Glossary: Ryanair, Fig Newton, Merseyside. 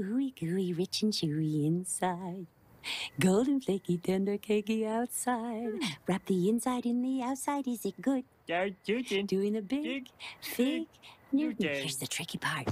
ooey gooey, rich and chewy inside. Golden flaky, tender cakey outside. Wrap the inside in the outside, is it good? Doing a big Fig Newton. Here's the tricky part.